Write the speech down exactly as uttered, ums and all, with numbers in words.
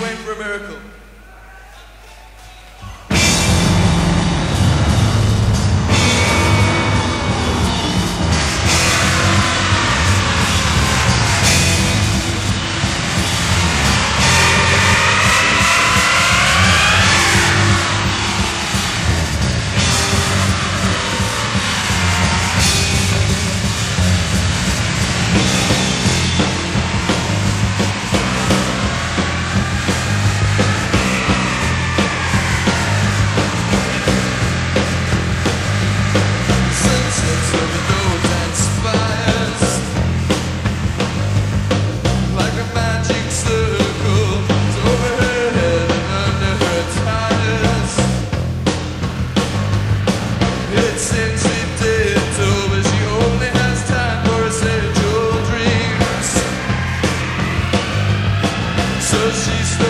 waiting for a miracle. She's